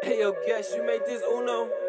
Hey yo, guess you made this Uno.